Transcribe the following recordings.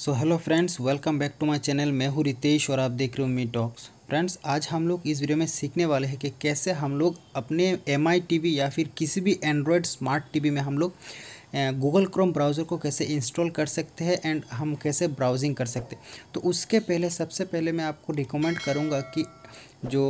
So hello friends, welcome back to my channel. मैं हूँ रितेश और आप देख रहे हो मी टॉक्स। फ्रेंड्स, आज हम लोग इस वीडियो में सीखने वाले हैं कि कैसे हम लोग अपने एमआई टीवी या फिर किसी भी एंड्रॉयड स्मार्ट टीवी में हम लोग गूगल क्रोम ब्राउज़र को कैसे इंस्टॉल कर सकते हैं एंड हम कैसे ब्राउजिंग कर सकते हैं। तो उसके पहले सबसे पहले मैं आपको रिकमेंड करूँगा कि जो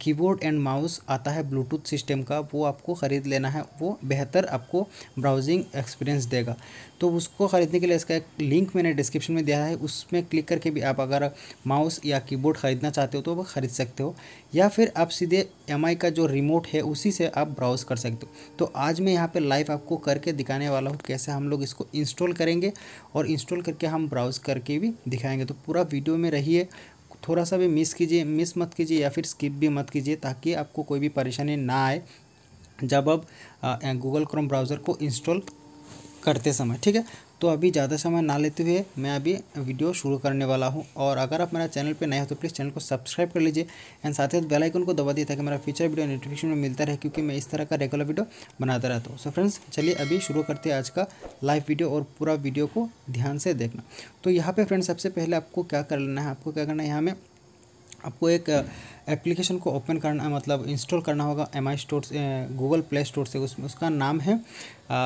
कीबोर्ड एंड माउस आता है ब्लूटूथ सिस्टम का, वो आपको ख़रीद लेना है। वो बेहतर आपको ब्राउजिंग एक्सपीरियंस देगा। तो उसको ख़रीदने के लिए इसका एक लिंक मैंने डिस्क्रिप्शन में दिया है, उसमें क्लिक करके भी आप अगर माउस या कीबोर्ड ख़रीदना चाहते हो तो वो ख़रीद सकते हो, या फिर आप सीधे एमआई का जो रिमोट है उसी से आप ब्राउज़ कर सकते हो। तो आज मैं यहाँ पर लाइव आपको करके दिखाने वाला हूँ कैसे हम लोग इसको इंस्टॉल करेंगे और इंस्टॉल करके हम ब्राउज़ करके भी दिखाएँगे। तो पूरा वीडियो में रहिए, थोड़ा सा भी मिस मत कीजिए या फिर स्किप भी मत कीजिए, ताकि आपको कोई भी परेशानी ना आए जब आप गूगल क्रोम ब्राउज़र को इंस्टॉल करते समय, ठीक है। तो अभी ज़्यादा समय ना लेते हुए मैं अभी वीडियो शुरू करने वाला हूं। और अगर आप मेरा चैनल पे नए हो तो प्लीज़ चैनल को सब्सक्राइब कर लीजिए एंड साथ ही बेल आइकन को दबा दिए, ताकि मेरा फ्यूचर वीडियो नोटिफिकेशन में मिलता रहे, क्योंकि मैं इस तरह का रेगुलर वीडियो बनाता रहता हूँ। सो फ्रेंड्स, चलिए अभी शुरू करते हैं आज का लाइव वीडियो, और पूरा वीडियो को ध्यान से देखना। तो यहाँ पर फ्रेंड्स, सबसे पहले आपको क्या कर लेना है, यहाँ में आपको एक एप्लीकेशन को ओपन करना, मतलब इंस्टॉल करना होगा एमआई स्टोर से, गूगल प्ले स्टोर से। उसका नाम है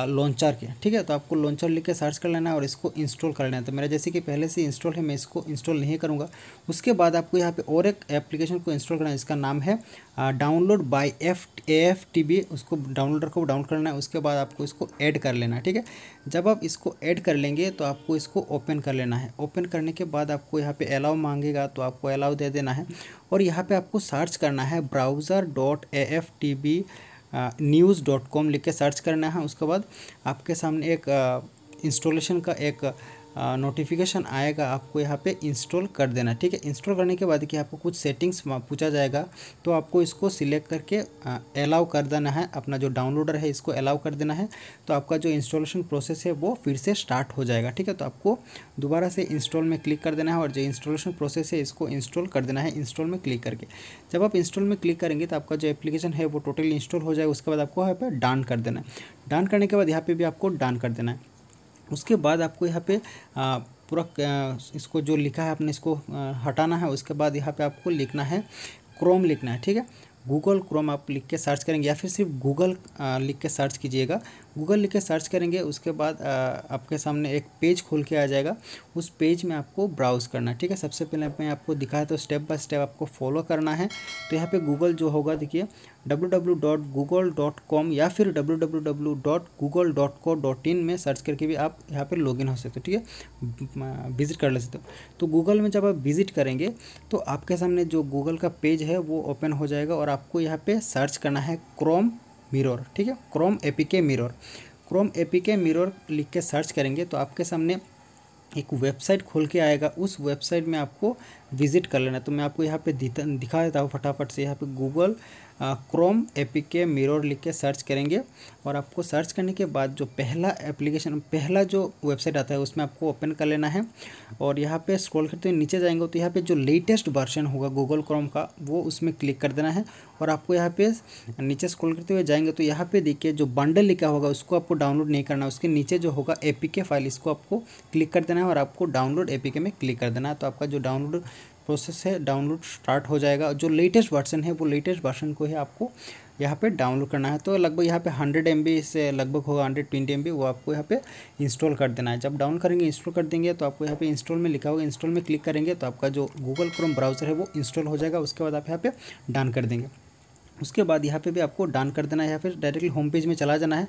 लॉन्चर के, ठीक है। तो आपको लॉन्चर लिख के सर्च कर लेना है और इसको इंस्टॉल कर लेना है। तो मेरा जैसे कि पहले से इंस्टॉल है, मैं इसको इंस्टॉल नहीं करूँगा। उसके बाद आपको यहाँ पे और एक एप्लीकेशन को इंस्टॉल करना है, इसका नाम है डाउनलोड बाई AFTB। उसको डाउनलोडर को डाउनलोड करना है, उसके बाद आपको इसको ऐड कर लेना है, ठीक है। जब आप इसको ऐड कर लेंगे तो आपको इसको ओपन कर लेना है। ओपन करने के बाद आपको यहाँ पर अलाउ मांगेगा, तो आपको अलाउ दे देना है। और यहाँ पर आपको सर्च करना है browser.aftbnews.com लिख के सर्च करना है। उसके बाद आपके सामने एक इंस्टॉलेशन का एक नोटिफिकेशन आएगा, आपको यहाँ पे इंस्टॉल कर देना, ठीक है। इंस्टॉल करने के बाद कि आपको कुछ सेटिंग्स पूछा जाएगा, तो आपको इसको सिलेक्ट करके अलाउ कर देना है। अपना जो डाउनलोडर है इसको अलाउ कर देना है, तो आपका जो इंस्टॉलेशन प्रोसेस है वो फिर से स्टार्ट हो जाएगा, ठीक है। तो आपको दोबारा से इंस्टॉल में क्लिक कर देना है, और जो इंस्टॉलेशन प्रोसेस है इसको इंस्टॉल कर देना है इंस्टॉल में क्लिक करके। जब आप इंस्टॉल में क्लिक करेंगे तो आपका जो एप्लीकेशन है वो टोटली इंस्टॉल हो जाएगा। उसके बाद आपको यहाँ पर डन कर देना है। डन करने के बाद यहाँ पर भी आपको डन कर देना है। उसके बाद आपको यहाँ पे पूरा इसको जो लिखा है आपने इसको हटाना है। उसके बाद यहाँ पे आपको लिखना है क्रोम लिखना है, ठीक है। गूगल क्रोम आप लिख के सर्च करेंगे, या फिर सिर्फ गूगल लिख के सर्च कीजिएगा। गूगल लिख के सर्च करेंगे, उसके बाद आपके सामने एक पेज खोल के आ जाएगा। उस पेज में आपको ब्राउज़ करना है, ठीक है। सबसे पहले मैं आपको दिखाया तो स्टेप बाय स्टेप आपको फॉलो करना है। तो यहाँ पे गूगल जो होगा, देखिए www.google.com या फिर www.google.co.in में सर्च करके भी आप यहाँ पर लॉगिन हो सकते हो, ठीक है, विजिट कर ले सकते हो। तो गूगल में जब आप विजिट करेंगे तो आपके सामने जो गूगल का पेज है वो ओपन हो जाएगा, और आपको यहाँ पे सर्च करना है क्रोम मिरर, ठीक है, Chrome APK mirror. Chrome APK mirror लिख के सर्च करेंगे तो आपके सामने एक वेबसाइट खोल के आएगा। उस वेबसाइट में आपको विजिट कर लेना है। तो मैं आपको यहाँ पे दिखा देता हूँ फटाफट से। यहाँ पे गूगल क्रोम एपीके मिरर लिख के सर्च करेंगे, और आपको सर्च करने के बाद जो पहला जो वेबसाइट आता है उसमें आपको ओपन कर लेना है। और यहाँ पे स्क्रॉल करते हुए नीचे जाएंगे तो यहाँ पे जो लेटेस्ट वर्जन होगा गूगल क्रोम का वो उसमें क्लिक कर देना है। और आपको यहाँ पे नीचे स्क्रॉल करते हुए जाएंगे तो यहाँ पे देखिए जो बंडल लिखा होगा उसको आपको डाउनलोड नहीं करना, उसके नीचे जो होगा एपीके फाइल, इसको आपको क्लिक कर देना है और आपको डाउनलोड एपीके में क्लिक कर देना है। तो आपका जो डाउनलोड प्रोसेस है डाउनलोड स्टार्ट हो जाएगा। जो लेटेस्ट वर्जन है वो लेटेस्ट वर्जन को ही आपको यहाँ पे डाउनलोड करना है। तो लगभग यहाँ पे 100 MB से लगभग होगा, 120 MB, वो आपको यहाँ पे इंस्टॉल कर देना है। जब डाउन करेंगे इंस्टॉल कर देंगे तो आपको यहाँ पे इंस्टॉल में लिखा होगा, इंस्टॉल में क्लिक करेंगे तो आपका जो गूगल क्रोम ब्राउज़र है वो इंस्टॉल हो जाएगा। उसके बाद आप यहाँ पर डन कर देंगे। उसके बाद यहाँ पे भी आपको डन कर देना है, या फिर डायरेक्टली होम पेज में चला जाना है।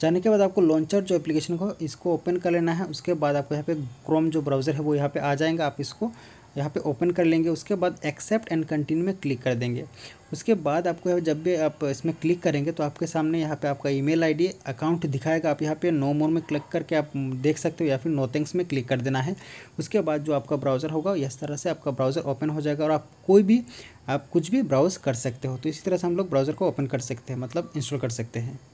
जाने के बाद आपको लॉन्चर जो एप्लीकेशन को इसको ओपन कर लेना है। उसके बाद आपको यहाँ पे क्रोम जो ब्राउज़र है वो यहाँ पे आ जाएगा, आप इसको यहाँ पे ओपन कर लेंगे। उसके बाद एक्सेप्ट एंड कंटिन्यू में क्लिक कर देंगे। उसके बाद आपको जब भी आप इसमें क्लिक करेंगे तो आपके सामने यहाँ पे आपका ईमेल आईडी अकाउंट दिखाएगा। आप यहाँ पे नो मोर में क्लिक करके आप देख सकते हो, या फिर नो थैंक्स में क्लिक कर देना है। उसके बाद जो आपका ब्राउज़र होगा इस तरह से आपका ब्राउज़र ओपन हो जाएगा, और आप कुछ भी ब्राउज़ कर सकते हो। तो इसी तरह से हम लोग ब्राउज़र को ओपन कर सकते हैं, मतलब इंस्टॉल कर सकते हैं।